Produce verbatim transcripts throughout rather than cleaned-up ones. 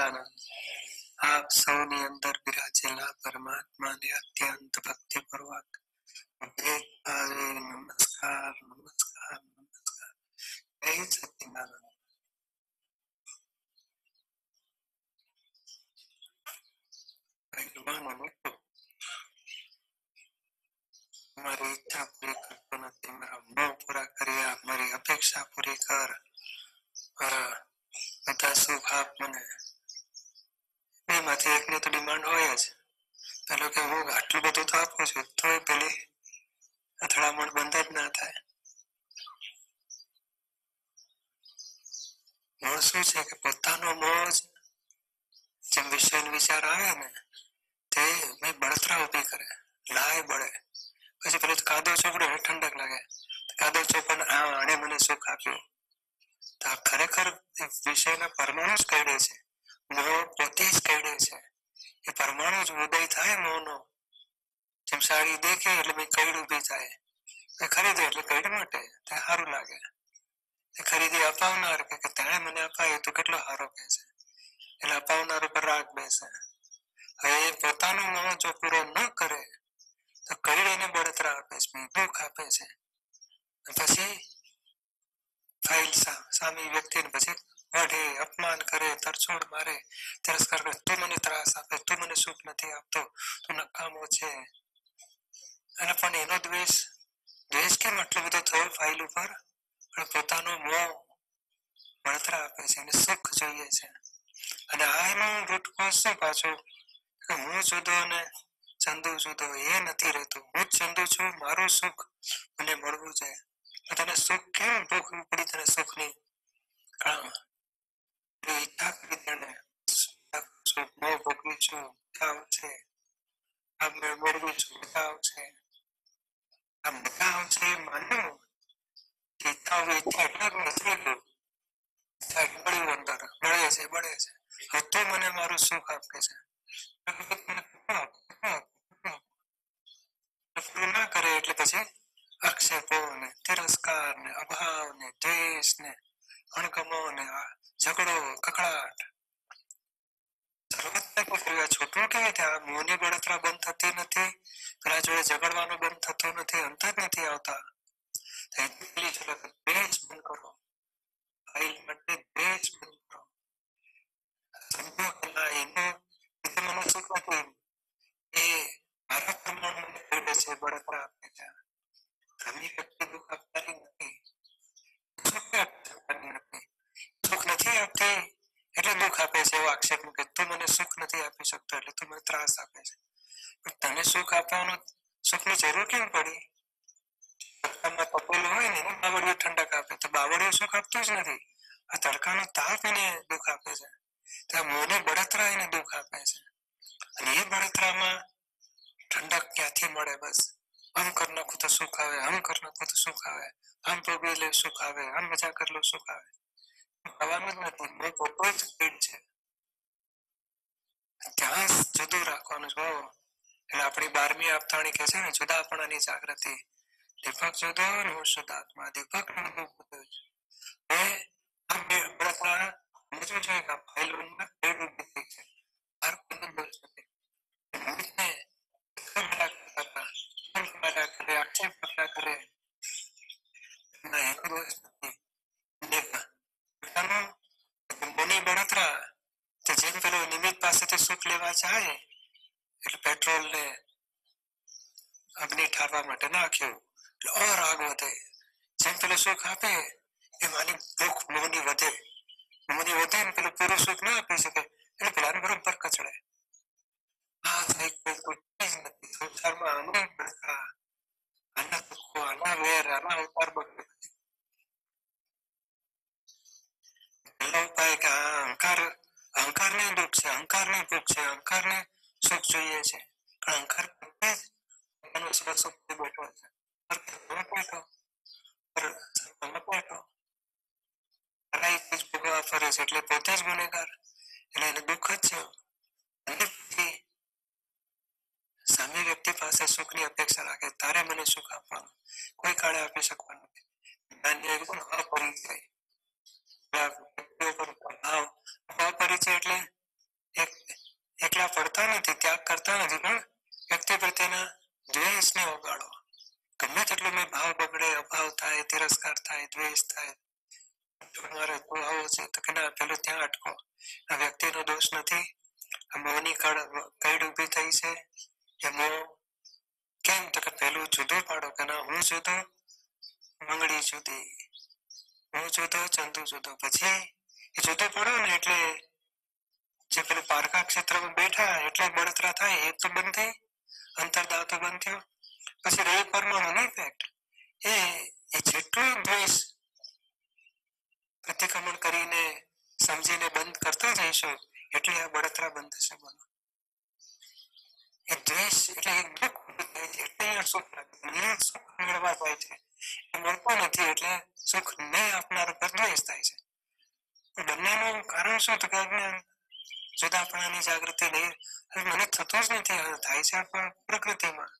સચ્ચિદાનંદ આપ સૌની અંદર બિરાજેલા પરમાત્માને અત્યંત ભક્તિપૂર્વક નમસ્કાર નમસ્કાર નમસ્કાર એ સચ્ચિદાનંદ. મારી ઈચ્છા પૂરી કરતો નથી, મારા મોં પૂરા કર્યા, મારી અપેક્ષા પૂરી કર, મારા બધા સુખ આપ મને. એમાંથી એકની તો ડિમાન્ડ હોય જ. એટલે કે હું આટલું બધું તો આપું છું, તોય પેલી અથડામણ બંધ જ ના થાય. મોં શું છે કે પોતાનો મોં જ જેમ વિષયનો વિચાર આવે ને તે મેં બળતરા ઉભી કરે, લાય બળે. પછી પેલું કાદવ ચોપડે ઠંડક લાગે, કાદવ ચોપડ આને મને સુખ આપ્યું. તો આ ખરેખર વિષયના પરમાણુ જ કહે છે, મોહ પોતે જ કહે છે. એ પરમાણુ જ ઉદય થાય મોહનો. જેમ સાડી દેખે એટલે મેં કઈડ ઉભી થાય, એ ખરીદે એટલે કઈડ માટે તે સારું લાગે. એ ખરીદી અપાવનાર કે તેણે મને અપાયું તો કેટલો સારો કહે છે. એટલે અપાવનાર ઉપર રાગ બેસે. હવે પોતાનો મોહ જો પૂરો ન કરે તો કઈ એને બળતરા આપે છે, દુઃખ આપે છે. પછી ફાઇલ સામી વ્યક્તિને પછી વઢે, અપમાન કરે, તરછોડ મારે, તિરસ્કાર કરે. તું મને ત્રાસ આપે, તું મને સુખ નથી આપતો, તું નકામો છે. અને પણ એનો દ્વેષ દ્વેષ કેમ આટલો બધો થયો ફાઇલ ઉપર? પણ પોતાનો મોહ બળતરા આપે છે, એને સુખ જોઈએ છે. અને આનો રૂટકોઝ શું પાછો? હું જુદો ને ચંદુ જુદો, એ નથી રહેતું. હું જ ચંદુ છું, મારું સુખ મને મળવું છે. તને સુખ કેમ ભૂખ પડી? તને સુખ નહીં ઈચ્છા કરી, તેને સુખ મેં ભોગવી છું, બતાવ છે. આ મેં મેળવી છું, બતાવ છે. આ બતાવ છે એ માન્યું કે ઈચ્છા ઈચ્છા એટલે નથી ગયું. મળ્યું, અંદર મળે છે, બળે છે. હવે તો મને મારું સુખ આપે છે. ના કરે એટલે પછી આક્ષેપો ને તિરસ્કાર ને અભાવ ને દ્વેષ ને અણગમો ને ઝઘડો કકડાટ. છોકરો કેવી રીતે? આ મોની બળતરા બંધ થતી નથી, પેલા જોડે ઝઘડવાનો બંધ થતો નથી, અંતર નથી આવતા. દ્વેષ બંધ કરો, ફાઇલ માટે દ્વેષ બંધ કરો. તને સુખ આપવાનું સુખ ની જરૂર કેમ પડી? તપેલું હોય ને એને બાવળિયું ઠંડક આપે, તો બાવળિયું સુખ આપતું જ નથી. આ તડકાનો તાપ એને દુઃખ આપે છે, મોને બળતરા એને દુઃખ આપે છે. અને એ બળતરામાં ઠંડક ક્યાંથી મળે? બસ આમ કરી નાખું તો સુખ આવે, આમ કરી નાખું તો સુખ આવે, આમ ભોગવી લે સુખ આવે, આમ મજા કરી લો સુખ આવે. ખાવાનું જ નથી, મેં પોતો જ પીડ છે. ત્યાં જુદું રાખવાનું છે. એટલે આપણી બારમી આપતાણી કહે છે ને, જુદાપણાની જાગૃતિ. દીપક જુદો ને હું શુદ્ધાત્મા, દીપક બળતરા બળતરા. જેમ પેલો નિમિત્ત પાસેથી સુખ લેવા જાય એટલે પેટ્રોલ ને અગ્નિ ઠારવા માટે નાખ્યું એટલે ઓર આગ વધે. જેમ પેલો સુખ આપે એમાંની ભૂખ મોની વધે, મને વધે ને પેલું પૂરું સુખ ના આપી શકે એટલે પેલાને બરોબર કચડે. આ થઈ કોઈ નથી સંસારમાં. આમને આના દુઃખો, આના વેર, આના અવતાર બગડે. પહેલો ઉપાય કે આ અહંકાર, અહંકાર ને દુઃખ છે, અહંકાર ને ભૂખ છે, અહંકાર ને સુખ જોઈએ છે. અહંકાર પોતે જ એનો સુખ બેઠો છે. ફરે છે એટલે પોતે જ ગુનેગાર, એટલે એને દુઃખ જ છે. સામે વ્યક્તિ પાસે સુખ ની અપેક્ષા રાખે, તારે મને સુખ આપવાનું, કોઈ કાળે આપી શકવાનું. અપરિચય એટલે एक, एकला પડતા નથી, ત્યાગ કરતા નથી, પણ વ્યક્તિ પ્રત્યેના દ્વેષને ઓગાળો. ગમે તેટલો મેં ભાવ બગડે, અભાવ થાય, તિરસ્કાર થાય, દ્વેષ થાય, મારો સ્વભાવ છે તો કે ના, પેલો ત્યાં અટકો, આ વ્યક્તિનો દોષ નથી, આ મોહની કઈડ ઉભી થઈ છે, એ મોહ કેમ તો કે પેલું જુદો પાડો કે ના, હું જુદો, મંગળી જુદી, હું જુદો, ચંદુ જુદો. પછી એ જુદો પડો ને એટલે જે પેલું પારકા ક્ષેત્રમાં બેઠા એટલે બળતરા થાય, એક તો બંધ થઈ, અંતરદાવ તો બંધ થયો. પછી રહી પરમાણુ ઇફેક્ટ, એ જેટલું દ્વેષ પ્રતિક્રમણ કરીને સમજીને બંધ કરતા જઈશું એટલે આ બળતરા બંધ થશે. બોલો, એ દ્વેષ એટલે એક દુઃખ થાય છે, એટલે સુખ મેળવા જાય છે, એ મળતો નથી એટલે સુખ નહીં આપનાર પર દ્વેષ થાય છે. બંનેનું કારણ શું? તો કે જુદાપણાની જાગૃતિ નહીં, મને થતું જ નથી, થાય છે પણ પ્રકૃતિમાં.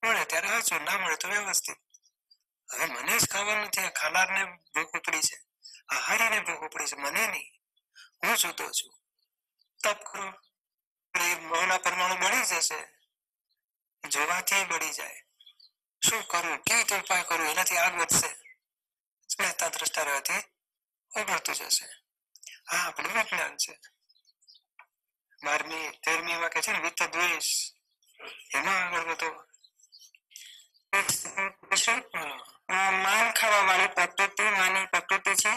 પણ અત્યારે આ સોના મળતું વ્યવસ્થિત. હવે મને જ ખબર નથી, ખાનાર ને ભૂખ ઉપડી છે, આહારી ને ભૂખ ઉપડી છે, મને નહીં. હું સુતો છું, તપ કરો, મોહના પરમાણુ બળી જશે, જોવાથી બળી જાય. શું કરવું, કેવી રીતે ઉપાય કરવું, એનાથી આગ વધશે, સ્મતા દ્રષ્ટા રહેવાથી ઉભરતું જશે. હા, આપણું વિજ્ઞાન છે. બારમી તેરમી માં કે છે ને વિત્ત દ્વેષ, એમાં આગળ વધો. માન ખાવા વાળી પ્રકૃતિ માની પ્રકૃતિ છે.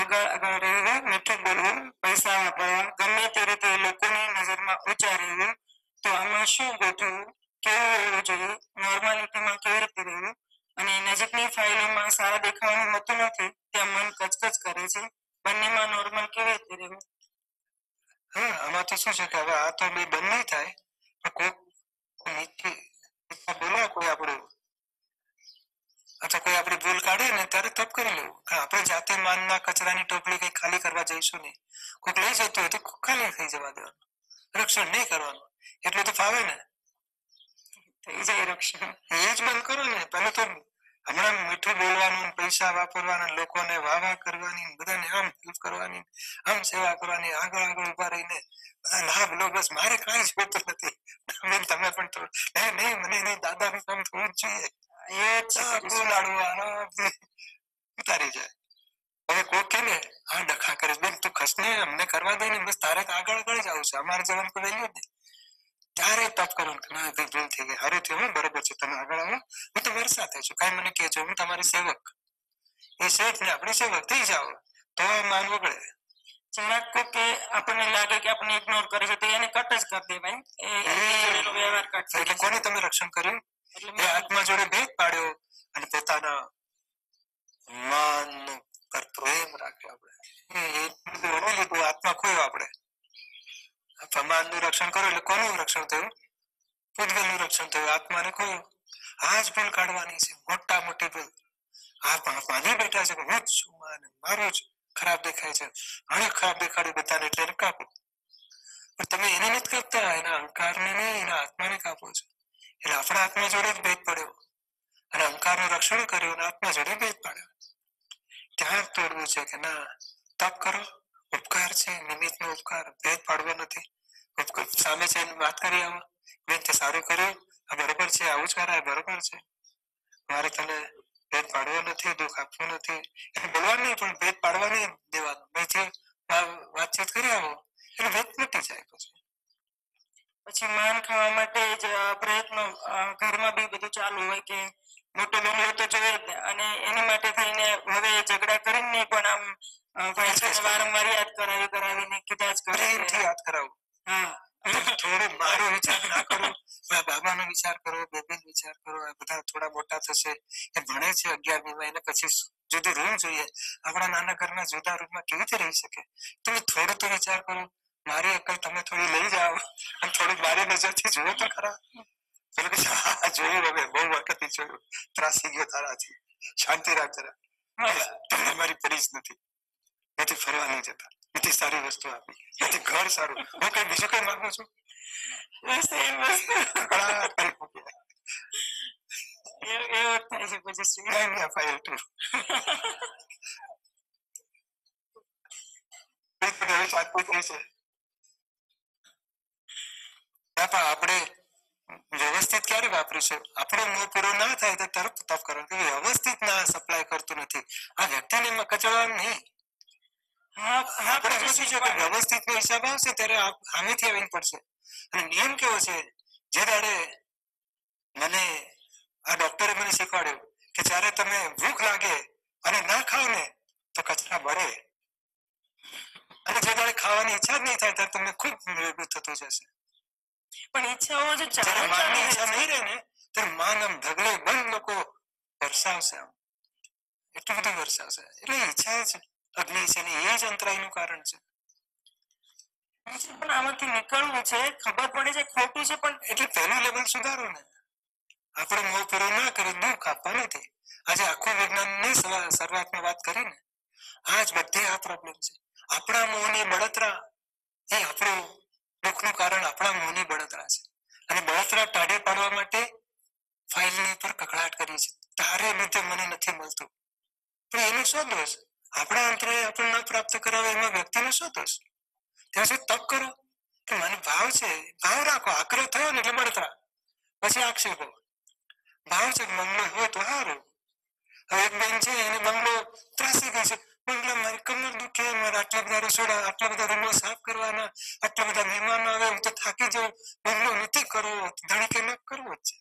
આગળ આગળ રહેવું, મીઠું બોલવું, પૈસા વાપરવા, ગમે તે રીતે લોકોની નજરમાં ઊંચા રહેવું. તો આમાં શું ગોઠવું, કેવું રહેવું જોઈએ, નોર્માલિટીમાં કેવી રીતે રહેવું? અને નજીકની ફાઇલોમાં સારા દેખાવાનું હોતું નથી, ત્યાં મન કચકચ કરે છે. બંનેમાં નોર્મલ કેવી રીતે રહેવું? હા, આમાં તો શું છે કે હવે આ તો બે બંને થાય, બોલો કોઈ આપણું અથવા કોઈ આપણી ભૂલ કાઢે ને ત્યારે તપ કરી લેવું. આપણે જાતે માનના કચરાની ટોપલી કઈ ખાલી કરવા જઈશું નહીં. કોઈક લઈ જતું હોય તો ખાલી થઈ જવા દેવાનું, રક્ષણ નહીં કરવાનું. એટલું તો ફાવે ને, થઈ જાય રક્ષણ. એ જ બંધ કરો ને. પેલું તો હમણાં મીઠું બોલવાનું, પૈસા વાપરવાના, લોકોને વાવા કરવાની, બધાને આમ હેલ્પ કરવાની, આમ સેવા કરવાની, આગળ આગળ ઉભા રહીને બધા લાભ લો. બસ મારે કઈ જ હોતું નથી. તમે પણ થોડું નહીં નહીં મને નહીં દાદા નું કામ થવું જ જોઈએ. ઉતારી જાય. હવે કોઈ કે ને હા ડખા કરીશ, બેન તું ખસ ને, અમને કરવા દે ને, બસ તારે આગળ આગળ જવું છે, અમારે જવાનું કોઈ વેલ્યુ જ નહીં. ત્યારે તપ કરું કે ના ભાઈ ભૂલ થઈ ગઈ, હારું થયું, બરોબર છે, તમે આગળ આવો, હું તમારી સાથે છું, કાંઈ મને કહેજો, હું તમારી સેવક. એ શેઠ ને આપણે સેવક થઈ જાઓ તો માન વગડે. આપણને લાગે કે આપણને ઇગ્નોર કરે છે તો એને કટ જ કરી દેવાય. વ્યવહાર કટ થાય. એટલે કોને તમે રક્ષણ કર્યું? આત્મા જોડે ભેદ પાડ્યો અને પોતાના માન પર પ્રેમ રાખ્યો. આપણે આત્મા ખોયો. આપણે માન નું રક્ષણ કર્યું એટલે કોનું રક્ષણ થયું? પૂતગલ નું રક્ષણ થયું, આત્માને ખોયો. આ જ ભૂલ કાઢવાની છે, મોટા મોટી ભૂલ. આ માની બેઠા છે કે હું જ છું, માન મારો જ ખરાબ દેખાય છે, આને ખરાબ દેખાડ્યું બધાને એટલે એને કાપો. પણ તમે એને નથી કાપતા, એના અહંકારને નહીં, એના આત્માને કાપો છો. એટલે આપણા આત્મા જોડે જ ભેદ પડ્યો અને અહંકારનું રક્ષણ કર્યું અને આત્મા જોડે ભેદ પાડ્યો. ત્યાં તોડવું છે કે ના, તપ કરો. ઉપકાર છે, નિમિત્તનો ઉપકાર, ભેદ પાડવો નથી. ઉપકાર સામે છે એની વાત કરી, આવો મેં તે સારું કર્યું, આ બરોબર છે, આવું જ કરાય, બરોબર છે, મારે તને ભેદ પાડવો નથી, દુઃખ આપવું નથી, એટલે બોલવાનું નહીં, પણ ભેદ પાડવા નહીં દેવાનું. મેં વાતચીત કરી આવો એટલે ભેદ મટી જાય. પછી પછી માન ખાવા માટે જ પ્રયત્ન ઘરમાં બી બધું ચાલુ હોય કે મોટો બંગલો તો જોઈએ અને એની માટે થઈને હવે ઝઘડા કરીને પણ આમ વારંવાર યાદ કરાવી કરાવીને કીધા જ કરે. યાદ કરાવું, હા, થોડું મારો વિચાર ના કરો, બાબા નો વિચાર કરો, બેબી નો વિચાર કરો. આ બધા થોડા મોટા થશે, એ ભણે છે અગિયારમી માં, એને પછી જુદું રૂમ જોઈએ. આપણા નાના ઘરના જુદા રૂમમાં કેવી રીતે રહી શકે? તમે થોડો તો વિચાર કરો. મારી અક્કલ તમે થોડી લઈ જાઓ અને થોડી મારી નજરથી જોયો તો ખરા. પેલું કે જોયું, હવે બહુ વખત જોયું, ત્રાસી ગયો તારાથી, શાંતિ રાખ જરા, તમને મારી પડી જ નથી, નથી ફરવા નહીં જતા, નથી સારી વસ્તુ આપી, નથી ઘર સારું. હું કઈ બીજું કઈ માંગુ છું? આપણે વ્યવસ્થિત ક્યારે વાપરીશું? આપણો મોં પૂરો ના થાય તો તરત તપ કરો. વ્યવસ્થિત ના સપ્લાય કરતું નથી, આ વ્યક્તિને કચડવાનું નહીં. આપણે શું છે, વ્યવસ્થિત નો હિસાબ આવશે ત્યારે હામેથી આવીને પડશે. અને નિયમ કેવો છે, જે દાડે મને આ ડોક્ટરે મને શીખવાડ્યું કે જયારે તમે ભૂખ લાગે અને ના ખાવ ને તો કચરા બળે, અને જે દાડે ખાવાની ઈચ્છા જ નહીં થાય ત્યારે તમને ખૂબ નિર્ભુત થતું જશે. પણ ઈચ્છાઓ જો માનની ઈચ્છા નહીં રહે ને ત્યારે માન આમ ઢગલે બંધ લોકો વરસાવશે, આમ એટલું બધું વરસાવશે. એટલે ઈચ્છા જ અગ્નિ છે ને એ જ અંતરાય નું કારણ છે. પણ આમાંથી નીકળવું છે, ખબર પડે છે ખોટું છે, પણ એટલે પહેલું લેવલ સુધારો ને. આપણે મોં પૂરો ના કરે, દુઃખ આપવા નથી. આજે આખું વિજ્ઞાનની શરૂઆતમાં વાત કરીને આજ બધે આ પ્રોબ્લેમ છે. આપણા મોંની બળતરા એ આપણું દુઃખનું કારણ, આપણા મોંની બળતરા છે. અને બળતરા ટાઢે પાડવા માટે ફાઇલની પર કકળાટ કરી છે, તારે લીધે મને નથી મળતું, પણ એનો શું દોષ? આપણે અંતરે આપણને પ્રાપ્ત કરાવે એમાં વ્યક્તિનો શું દોષ? ત્યાં સુધી તપ કરો કે મને ભાવ છે, ભાવ રાખો. આગ્રહ થયો ને એટલે મળતા, પછી આક્ષેપો. ભાવ છે બંગલો હોય તો સારું. હવે એક બેન છે, એને બંગલો ત્રાસી ગઈ છે, બંગલા મારી કમર દુખે, મારા આટલા બધા રસોડા, આટલા બધા રૂમો સાફ કરવાના, આટલા બધા મહેમાનો આવે, હું તો થાકી જાઉં, બંગલો નથી કરવો, ધણીકે ન કરવો જ છે.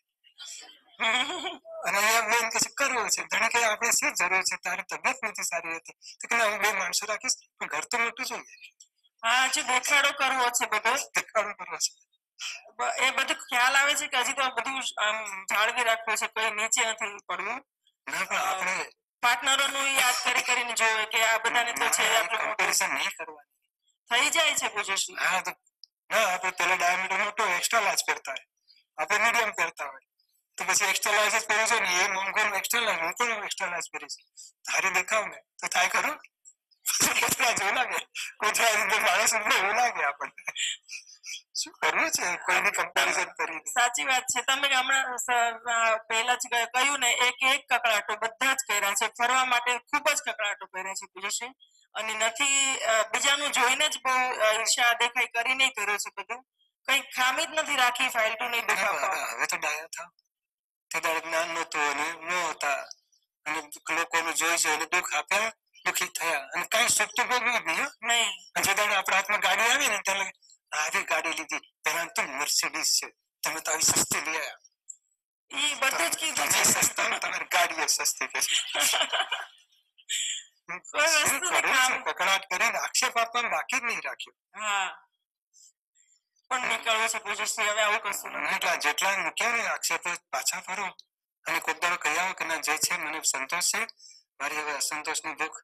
અને અહીંયા બેન કે કરવો છે, ધણીકે આપણે શું જરૂર છે, તારી તબિયત નથી સારી હતી તો કે ના, હું બે માણસો રાખીશ, પણ ઘર તો મોટું જોઈએ. હા, જે દેખાડો કરવો છે, બધો દેખાડો કરવો છે, એ બધું ખ્યાલ આવે છે કે હજી તો બધું આમ જાળવી રાખવું છે, કોઈ નીચે નથી પડવું. આપણે પાર્ટનરોનું યાદ કરી કરીને જોવે કે આ બધાને તો છે, આપણે કોમ્પિટિશન નહીં કરવાની થઈ જાય છે પૂજ્યશ્રી. હા, તો ના આપણે પેલા ડાયામીટર મોટો એક્સ્ટ્રા લાર્જ કરતા હોય, આપણે મીડિયમ કરતા હોય, તો પછી એક્સ્ટ્રા લાર્જ જ પહેરીશું ને, એ મોંઘું એક્સ્ટ્રા લાર્જ, હું પણ એક્સ્ટ્રા લાર્જ પહેરીશું, તારે દેખાવ ને તો થાય ખરું. સાચી વાત છે. તમે હમણાં પહેલા જ કહ્યું ને, એક એક કકળાટો બધા જ કર્યા છે, ફરવા માટે ખૂબ જ કકળાટો કર્યા છે પૂજ્યશ્રી, અને નથી બીજાનું જોઈને જ બહુ ઈર્ષા દેખાઈ કરીને કર્યો છે, બધું કઈ ખામી જ નથી રાખી ફાઇલ ટુ નહીં દેખાવા. હવે તો ડાયા થાવ, તે દાડે જ્ઞાન નહોતું અને ન હતા, અને લોકોનું જોઈ છે એટલે દુઃખ આપ્યા, દુઃખી થયા, અને કઈ સુખ તો ભોગવી નહીં નહીં. જે દાડે આપણા હાથમાં ગાડી આવી ને ત્યારે આવી ગાડી લીધી, પહેલા તો મર્સિડીઝ છે, તમે તો આવી સસ્તી લઈ આવ્યા. એ બધું જ કીધું છે, સસ્તા તમારી ગાડીઓ સસ્તી થઈ. કકળાટ કરીને આક્ષેપ આપવાનું રાખી જ નહીં રાખ્યો. હા, પણ નીકળવું છે પૂજ્યશ્રી, હવે આવું કશું નહીં. એટલા જેટલા મૂક્યા ને આક્ષેપો પાછા ફરો, અને કોઈ દાડો કહી આવો કે ના, જે છે મને સંતોષ છે, મારી હવે અસંતોષ નું દુઃખ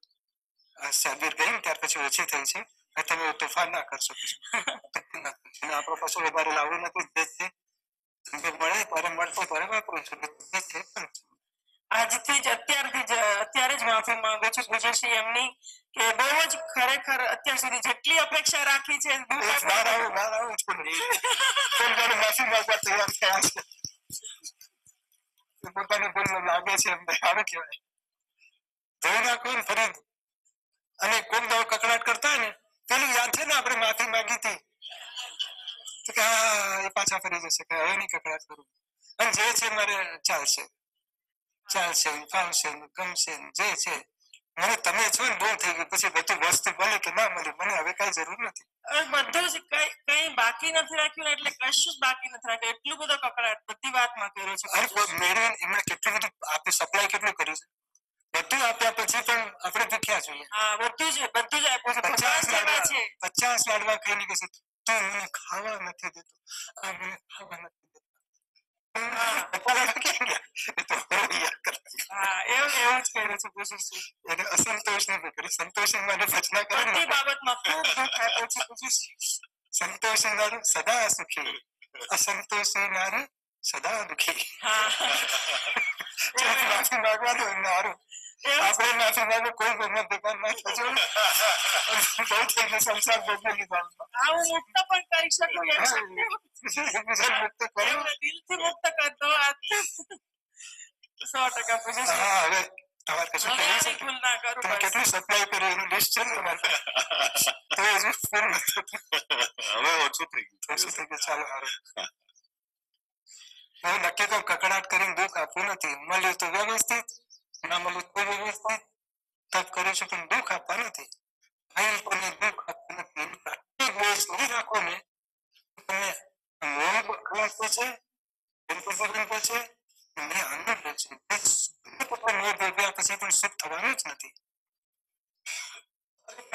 સાબિર ગઈ ને ત્યાર પછી ઓછી થઈ છે, તમે તોફાન ના કરશો. આપડે કશું વધારે લાવવું નથી, મળે ત્યારે મળતું ત્યારે વાપરું છું. આજથી જ અત્યારથી જ અત્યારે જ માફી માંગુ છું પૂજ્યશ્રી એમની, કે બહુ જ ખરેખર અત્યાર સુધી જેટલી અપેક્ષા રાખી છે. માફી માંગવા તૈયાર થયા છે, પોતાની ભૂલ લાગે છે એમને, સારું કહેવાય. ધોઈ નાખો ને ફરી, અને કોઈક દાવ કકળાટ કરતા ને પેલું યાદ છે ને, આપણે માફી માંગી હતી તો કે હા, એ પાછા ફરી જશે કે હવે નહીં કકળાટ કરવું, અને જે છે મારે ચાલશે, ચાલશે ને ફાવશે ને ગમશે ને જે છે મને, તમે છો ને બહુ થઈ ગયું, પછી બધું વસ્તુ ભલે કે ના મળે, મને હવે કઈ જરૂર નથી, બધું જ કઈ કઈ બાકી નથી રાખ્યું ને, એટલે કશું જ બાકી નથી રાખ્યું, એટલું બધો કકળાટ બધી વાતમાં કર્યો છે. અરે મેળવીને એમણે કેટલું બધું આપણે સપ્લાય કેટલું કર્યું છે, બધું આપ્યા પછી પણ આપણે દુખ્યા જોઈએ. હા, બધું જ બધું જ આપ્યું છે. પચાસ લાડવા છે, પચાસ લાડવા ખાઈને કહે છે તું મને ખાવા નથી દેતો, આ મને ખાવા નથી દેતો. હા, એવું એવું જ કરે છે પૂજ્યશ્રી, એને અસંતોષ નથી કરે, સંતોષ માટે રચના કરે બધી બાબતમાં ખૂબ દુઃખ આપ્યો છે પૂજ્યશ્રી. સંતોષ વાળો સદા સુખી, અસંતોષ વાળો સદા દુઃખી. હા, માફી માંગવા દો એમને સારું. આપણે માફી માંગો, કોઈ ઘરમાં ભેગા ના થજો, બહુ થઈને સંસાર ભોગવી લીધા. આવું મુક્ત પણ કરી શકું, મુક્ત કરો, દિલથી મુક્ત કરતો. સો ટકા પૂજ્યશ્રી, હવે તમારે કશું ભૂલ ના કરો. કેટલું સપ્લાય કર્યું એનું લિસ્ટ છે તમારે, તો હજુ ફોન હવે ઓછું થઈ ગયું, ઓછું થઈ ગયું. ચાલો, સારું, હવે નક્કી તો કકળાટ કરીને દુઃખ આપવું નથી, મળ્યું તો વ્યવસ્થિત, ના મળ્યું તો વ્યવસ્થિત. તપ કર્યું છે પણ દુઃખ આપવા નથી, દુઃખ આપવું નથી, પ્રત્યેક બોસ નહીં રાખો ને. તમે મોહ રાખો છે, રાખો છે, મને આનંદ રહેશે, મોહ ભોગવ્યા પછી પણ સુખ થવાનું જ નથી. શું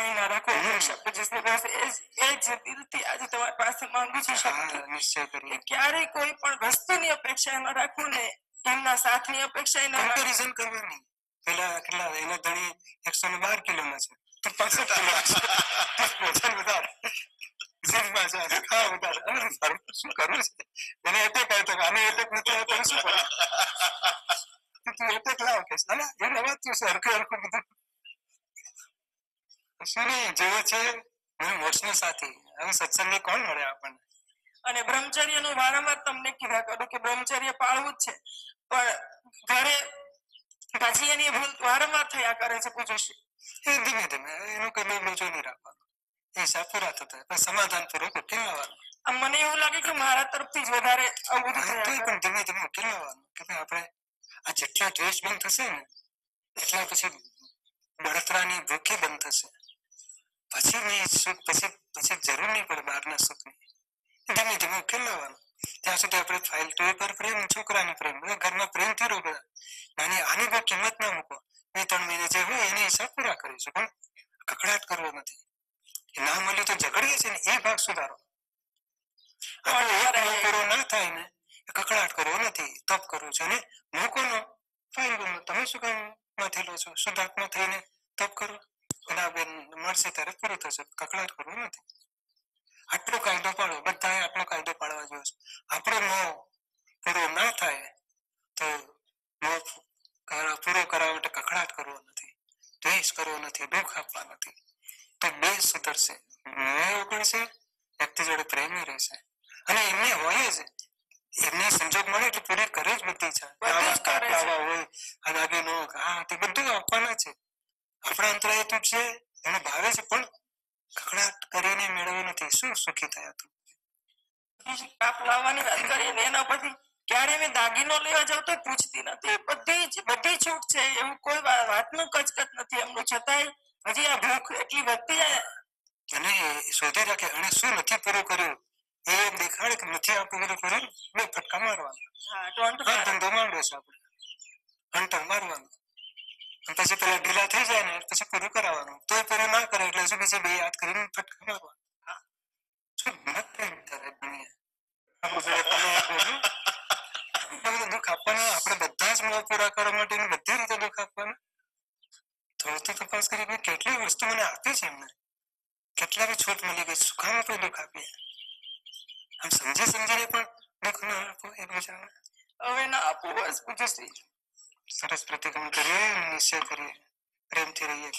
શું નહીં જોવે છે મોક્ષ નો સાથી, હવે સત્સંગ કોણ મળે આપણને? અને બ્રહ્મચર્યનું વારંવાર તમને કીધા કરો કે બ્રહ્મચર્ય પાળવું જ છે, પણ ઘરે પછી એની ભૂલ વારંવાર થયા કરે છે. પૂછોશ્રી એ ધીમે ધીમે એનું કઈ લોચો નહીં રાખવાનો, એ હિસાબ પૂરા થતા પણ સમાધાન પૂર્વક ઉકેલ લાવવાનું. મને એવું લાગે કે મારા તરફથી જ વધારે અવગુણ થયા, પણ ધીમે ધીમે ઉકેલ લાવવાનું કે આપણે આ જેટલા દ્વેષ બંધ થશે ને એટલા પછી બળતરાની ભૂખે બંધ થશે, પછી નહીં સુખ પછી પછી જરૂર નહીં પડે બહારના સુખની. ધીમે ધીમે ઉકેલ લાવવાનું. ત્યાં સુધી આપણે ફાઇલ ટુ પર પ્રેમ, છોકરાને પ્રેમ, ઘરમાં પ્રેમથી રોક. આની કોઈ કિંમત ના મૂકો. બે ત્રણ મહિના જે હોય એને હિસાબ પૂરા કરીશું, પણ કકડાટ કરવો નથી. ના મળ્યું તો ઝઘડીએ છે ને, એ ભાગ સુધારો. ના થાય ને કકડાટ કરવો નથી, તપ કરવું છે ને મોકો નો ફાઇલ ગુનો. તમે શું કામ માંથી લો છો? શુદ્ધાત્મા થઈને તપ કરો, ના બેન મળશે ત્યારે પૂરું થશે. કકડાટ કરવો નથી. આટલો કાયદો પાડો, બધાએ આટલો કાયદો પાડવા જોઈએ. આપણો મોહ પૂરો ના થાય તો મોહ પૂરો કરવા માટે કકડાટ કરવો નથી, દ્વેષ કરવો નથી, દુઃખ આપવા નથી, તો બે સુધરશે. મોહ ઓગળશે, વ્યક્તિ જોડે પ્રેમી રહેશે. અને એમને હોય જ, એમને સંજોગ મળે એટલે પૂરી કરે જ બધી છે. આવા હોય આ લાગે નો હા તે બધું આપવાના છે. આપણા અંતરાય તૂટશે, એને ભાવે છે પણ કકડાટ કરીને મેળવ્યું નથી. શું સુખી થયા તું? કાપ લાવવાની વાત કરીને એના પછી ક્યારે મેં દાગીનો લેવા જાવ તો પૂછતી નથી. બધી જ બધી છૂટ છે, એવું કોઈ વાતનું કચકચ નથી એમનું. છતાંય હજી આ ભૂખ એટલી વધતી અને શોધી રાખે. અને શું નથી પૂરું કર્યું એ દેખાડે કે નથી આ પૂરું કર્યું, બે ફટકા મારવાના ધંધો માંડ્યો છે આપણે, અંતર મારવાનું. પછી પેલા ઢીલા થઈ જાય ને પછી પૂરું કરાવવાનું, તો પૂરું ના કરે એટલે શું પછી બે યાદ કરીને ફટકા મારવાનું. દુઃખ આપવાના આપણે બધા જ મોહ પૂરા કરવા માટે બધી રીતે દુઃખ આપવાના. થોડું તો તપાસ કરી કેટલી વસ્તુ મને આપી છે, એમને કેટલા બી છૂટ મળી ગઈ, શું કામ આપણે દુઃખ આપીએ? આમ સમજી સમજીને પણ દુઃખ ના આપવું, એ બીજા હવે ના આપવું. બસ પૂછું સરસ પ્રતિક્રમણ કરીએ, નિશ્ચય કરીએ, પ્રેમથી રહીએ.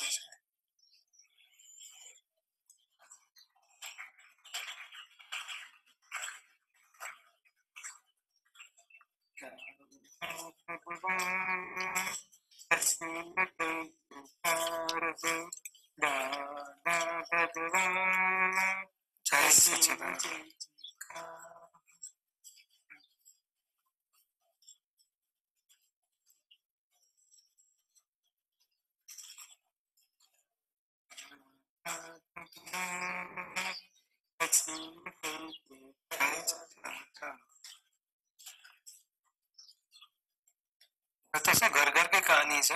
ઘર ઘર કે કહાની છે,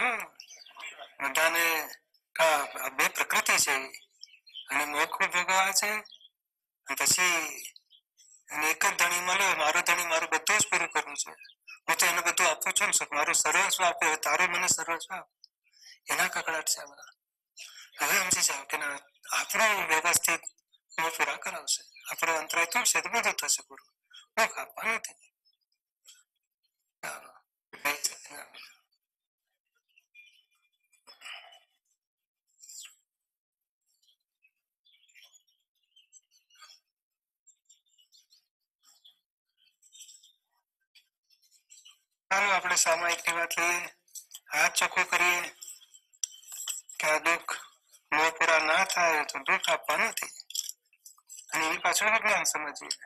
બધાને બે પ્રકૃતિ છે અને મોખું ભોગવા છે. પછી એક જ ધણી મળ્યો, મારું ધણી મારું બધું જ પૂરું કરવું છે, હું તો એને બધું આપું છું ને, મારું સર્વસ્વ આપ્યું, તારું મને સર્વસ્વ આપ. એના કકડાટ છે બધા. હવે સમજી જાઓ કે ના, આપણું વ્યવસ્થિત પૂરા કરાવશે, આપણો અંતરાય તૂટશે તો બધું થશે પૂરું. મોખ આપવા નથી. આપણે સામાયિક ની વાત લઈએ, હાથ ચોખ્ખું કરીએ કે આ દુઃખ મોહ પૂરા ના થાય તો દુઃખ આપવા નથી, અને એની પાછળ વિજ્ઞાન સમજીએ.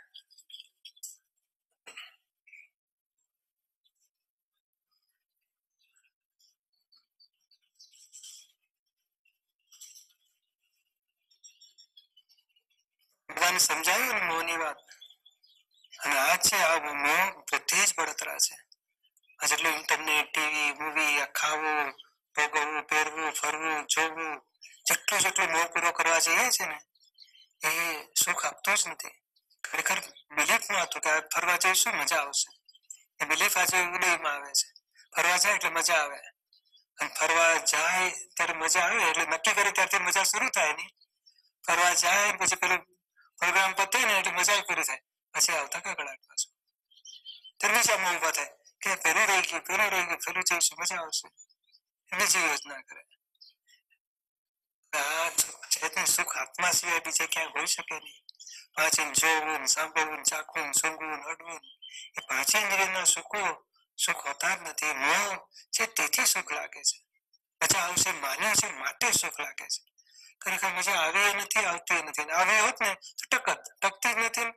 બધાને સમજાયું મોહ ની વાત, અને આ છે આ મોહ બુદ્ધિ જ બળતરા છે. જેટલું ઇન્ટરનેટ, ટીવી, મૂવી, ખાવું, ભોગવવું, પહેરવું, ફરવું, જોવું, જેટલું જેટલું મોહ પૂરો કરવા જઈએ છે ને એ સુખ આપતું જ નથી. ખરેખર બિલીફ ન હતું કે ફરવા જઈએ શું મજા આવશે, એ બિલીફ આજે ઉદયમાં આવે છે. ફરવા જાય એટલે મજા આવે, અને ફરવા જાય ત્યારે મજા આવે એટલે નક્કી કરે ત્યારથી મજા શરૂ થાય નહીં. ફરવા જાય પછી પેલું પ્રોગ્રામ પતે ને એટલે મજા પૂરી થાય, પછી આવતા કકડાટ પાછો, ત્યારે મજા મોહ ઉભા થાય કે પેલું રહી ગયું, પેલું રહી ગયું, પેલું જઈશું મજા આવશે. એને જે યોજના કરે સુખ આત્મા સિવાય બીજે ક્યાંય હોઈ શકે નહીં. पाचन જોવું, સાંભળવું, ચાખવું, સૂંઘવું, હડવું એ પાંચ ઇન્દ્રિયના સુખો સુખ હોતા જ નથી. મોહ છે તેથી સુખ લાગે છે. પછી આવશે માન્યો છે માટે સુખ લાગે છે. ખરેખર મજા આવે નથી, આવતી નથી. આવે હોત ને તો ટકત ટકતી જ નથી.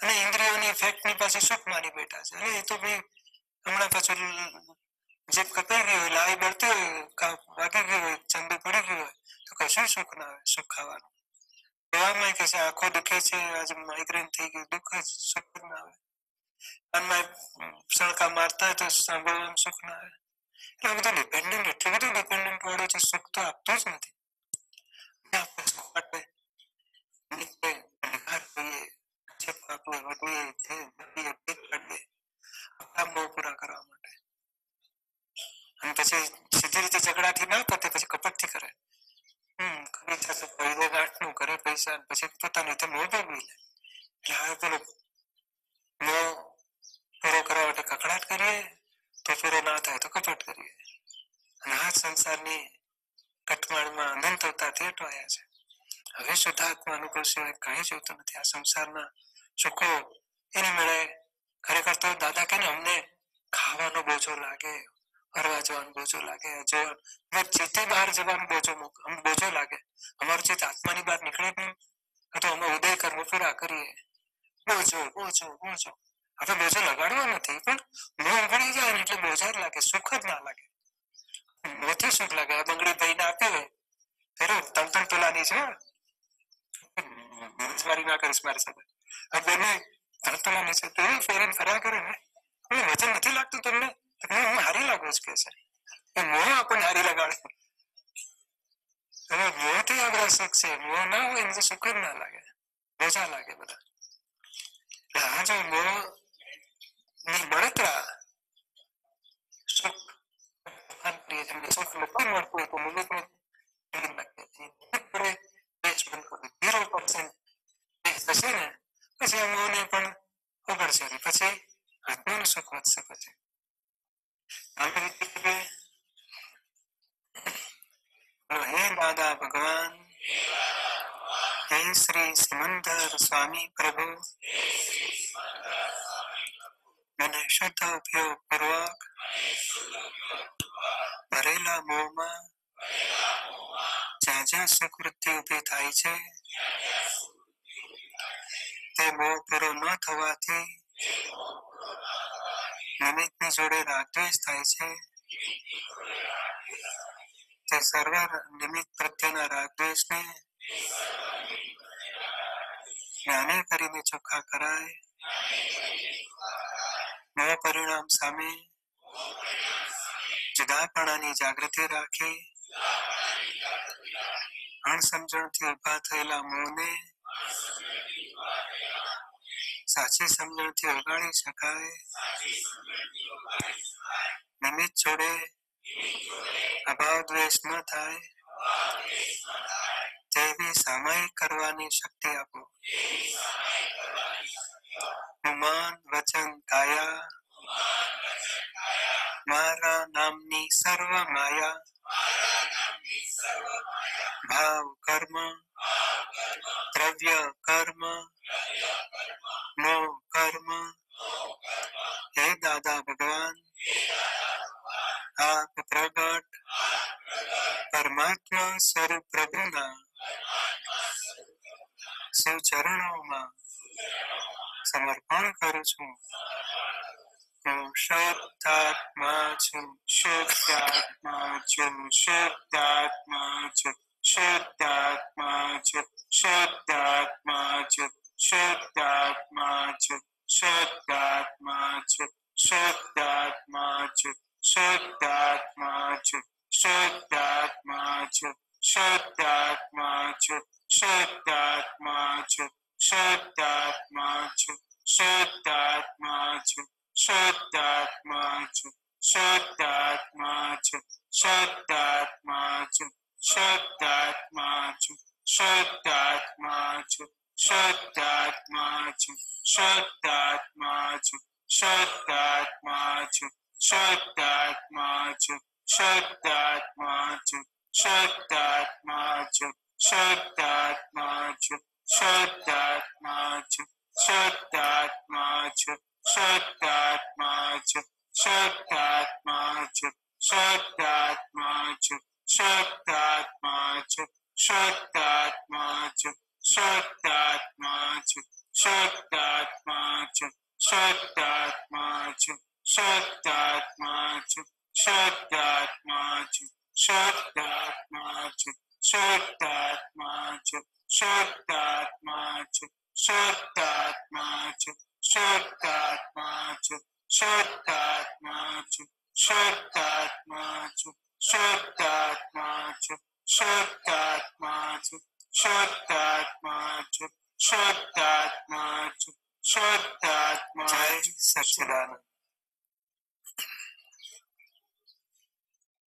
અને ઇન્દ્રિયોની ઇફેક્ટની પાસે સુખ માની બેઠા છે. અરે એ તો ભાઈ હમણાં પાછું જીભ કપાઈ ગઈ હોય, લાવી બળતી હોય, વાગી ગયું હોય, ચંદુ પડી ગયું હોય તો કશું સુખ ના આવે. સુખ ખાવાનું દવામાં કે છે આંખો દુખે છે, આજે માઇગ્રેન થઈ ગયું, દુઃખ જ સુખ ના આવે. મનમાં સળકા મારતા તો સાંભળવાનું સુખ ના આવે. એટલે બધું ડિપેન્ડન્ટ, એટલું બધું ડિપેન્ડન્ટ વાળું છે. સુખ તો આપતો જ નથી. કકડાટ કરીએ તો ફેરો ના થાય તો કપટ કરીએ. અને આ સંસારની કટમાળમાં અનંતતા તેટવાયા છે. હવે શુદ્ધાત્મા અનુભવ સિવાય કઈ જોતું નથી. આ સંસારના સુખો એને મળે. ખરેખર તો દાદા કે અમને ખાવાનો બોજો લાગે, ફરવા જવાનો બોજો લાગે, જો ચિત્તે બહાર જવાનો બોજો બોજો લાગે. અમારું ચિત્ત આત્માની બહાર નીકળે નહીં તો અમે ઉદય કર્મ પૂરા કરીએ. બોજો બોજો બોજો આપણે બોજો લગાડવો નથી, પણ મોં ભણી જાય ને એટલે બોજા જ લાગે, સુખ જ ના લાગે. મોથી સુખ લાગે. આ બંગડી ભાઈને આપી હોય ફેરું તમ તમ પેલાની છે ના કરીશ મારી સાથે, આ બેને તરતલાની છે તો ફેરીને ફર્યા કરે ને હવે વજન નથી લાગતું તમને, તમને હું હારી લાગુ જ કે છે. એ મોં આપણને હારી લગાડે. હવે મોંથી આપણે સુખ છે, મોં ના હોય એને સુખ જ ના લાગે, બોજા લાગે બધા. આ જો મોં ની બળતરા સુખ સુખ નથી મળતું તો મુલકને ઝીરો પર્સન્ટ થશે ને પછી આ મોંને પણ ઓગળશે ને પછી આત્માનું સુખ વધશે. પછી હે દાદા ભગવાન, હે શ્રી સિમંદર સ્વામી પ્રભુ, મને શુદ્ધ ઉપયોગ પૂર્વક ભરેલા મોંમાં જ્યાં જ્યાં સુકૃતિ ઉભી થાય છે તે મોં પૂરો ન થવાથી નિમિત્તની જોડે રાગદ્વેષ થાય છે. તે સર્વ નિમિત્ત પ્રત્યેના રાગદ્વેષને જ્ઞાને કરીને ચોખ્ખા કરાય. મોં પરિણામ સામે જુદાપણાની જાગૃતિ રાખી અણસમજણથી ઉભા થયેલા મોંને સાચી સમજણથી ઓગાળી શકાય. નિમિત્ત જોડે અભાવ દ્વેષ ન થાય તેવી સામાયિક કરવાની શક્તિ આપો. મન, વચન, કાયા મારા નામની સર્વ માયા ભાવ કર્મ દ્રવ્ય કર્મ મોહ કર્મ, હે દાદા ભગવાન, આપ પ્રગટ પરમાત્મા સ્વરૂપ પ્રભુના સુચરણોમાં સમર્પણ કરું છું. હું શુદ્ધાત્મા છું, શુદ્ધાત્મા છું, શુદ્ધાત્મા છું, શુદ્ધાત્મા છું, શુદ્ધાત્મા છું, શુદ્ધાત્મા છું, શુદ્ધાત્મા છું, શુદ્ધાત્મા છું, શુદ્ધાત્મા છું, શુદ્ધાત્મા છું, શુદ્ધાત્મા છું, શુદ્ધાત્મા છું, શુદ્ધાત્મા છું, શુદ્ધાત્મા છું, શુદ્ધાત્મા છું, શુદ્ધાત્મા છું, શુદ્ધાત્મા છું, શુદ્ધાત્મા છું, શુદ્ધાત્મા છું, શુદ્ધાત્મા છું, શુદ્ધાત્મા છું, શુદ્ધાત્મા છું, શુદ્ધાત્મા છું, શુદ્ધાત્મા છું, શુદ્ધાત્મા છું, શુદ્ધાત્મા છું, शुद्धात्मा शुद्धात्मा शुद्धात्मा शुद्धात्मा शुद्धात्मा शुद्धात्मा शुद्धात्मा शुद्धात्मा शुद्धात्मा शुद्धात्मा शुद्धात्मा शुद्धात्मा शुद्धात्मा शुद्धात्मा शुद्धात्मा शुद्धात्मा शुद्धात्मा शुद्धात्मा शुद्धात्मा शुद्धात्मा